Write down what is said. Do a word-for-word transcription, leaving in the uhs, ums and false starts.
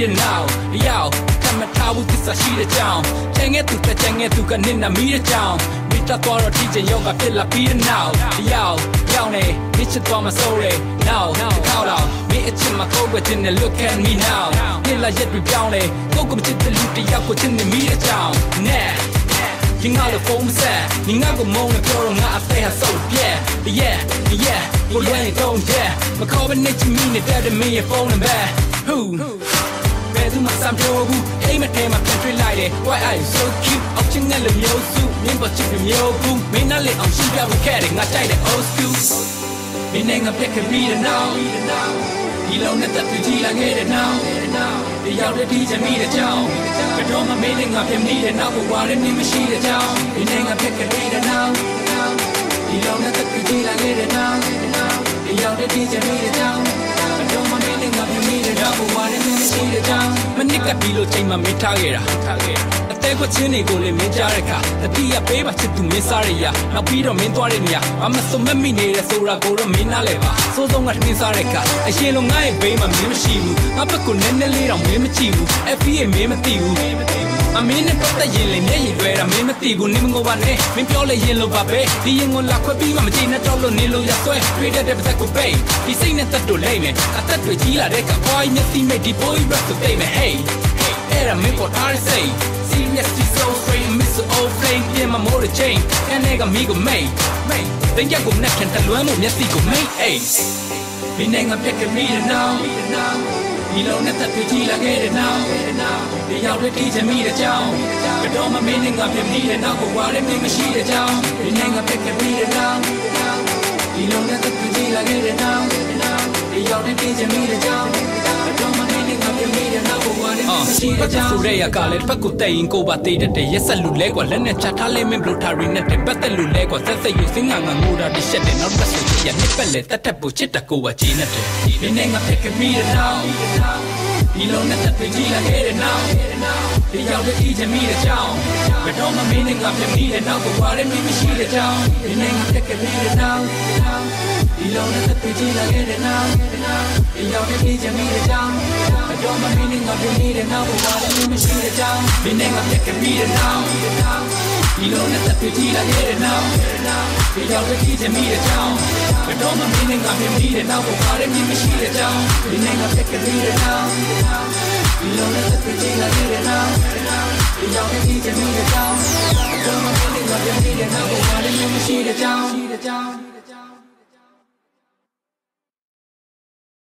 see it now. Yo, come and tell us I see it down. Change it to the change it to the nina me it down. Meet the door or teaching yoga till I be it now. Yo, yo, nay, it's a door my soul. Now, now, now, me it's in my coat within the look at me now. Till I get rebounded. Go go to the loop the yako to the me it down. Nah. You know the phone set, you know the moment, girl, I say so, yeah, yeah, yeah, but when it don't, yeah, my carbon that you mean it, that to me, a phone and back. Who? Better my son, bro, who? Hey, my damn, my country light it. Why are you so cute? Up to the yo, soup, name, but you can yo, boom, me, not let on, she got a cat, and I tried the old school. Me, name, I pick a reader now. You don't let that to G, I get it now. The other teacher me the job. But all my meeting up him need now for what in the sheet of job. You ain't a pick a reader now. You don't have to feel like it now. The other teacher me the job. But all my meeting up him need now for what in the sheet of job. My nigga below chain my me target. I think what's in it go in Jarica. The Pia paper to Miss Aria. Now we don't mean to Arena. I'm a so many so I go to Minaleva. So don't let me Sareka. I shall not pay my membership. I'm a connelly on Mimichu, F B A Mimatibu. I mean, about the yelling, yeah, where I'm Mimatibu, Nimungo one, Mimpola Yellow Babe, the young Lacquabi, Mamma, Tolo Nilo, Yasue, created a Zaku Bay. He sang that to Lame, I thought with Gila Deca, why nothing made the boy back to Dame. Hey, era Mimpo R S A, seriously so straight, Miss Old Flame, yeah, my motor chain, and egg amigo May. Then Yaku Neck and Taluamo, Yasigo May, ace. Me name a pick a reader now. You don't have to feel like it now. The other teacher me the job. But all my meaning of him need it now. But what if me she the job? You ain't a pick a reader now. You don't have to feel like it now. The other teacher me the job. But all my meaning of him need it now. But what if me she the job? Sureya Khalid Pakutay in Kobate that day. Yes, a Lulego, Lenna Chatale, Blutari, Nette, Batalu Lego, Sasa, you sing Angamura, the Shedding, not the Suya Nippelet, that Tapu Chitaku, a Chinate. You ain't a pick a reader now. You don't have to feel like it now. The other teacher me the job. But all my meaning of him needed now. But what if me she the job? You ain't a pick a reader now. You don't have to feel like it now. The other teacher me the job. But all my meaning of him needed now. But what if me she the job? You ain't a pick a reader now. You don't have to feel like it now. The other teacher me the job. But all my meaning of him needed now. But what if me she the job? You ain't a pick a reader now. You don't have to pretend like it now. You don't have to teach me the job. I don't know what you're doing now. But why didn't you see the job?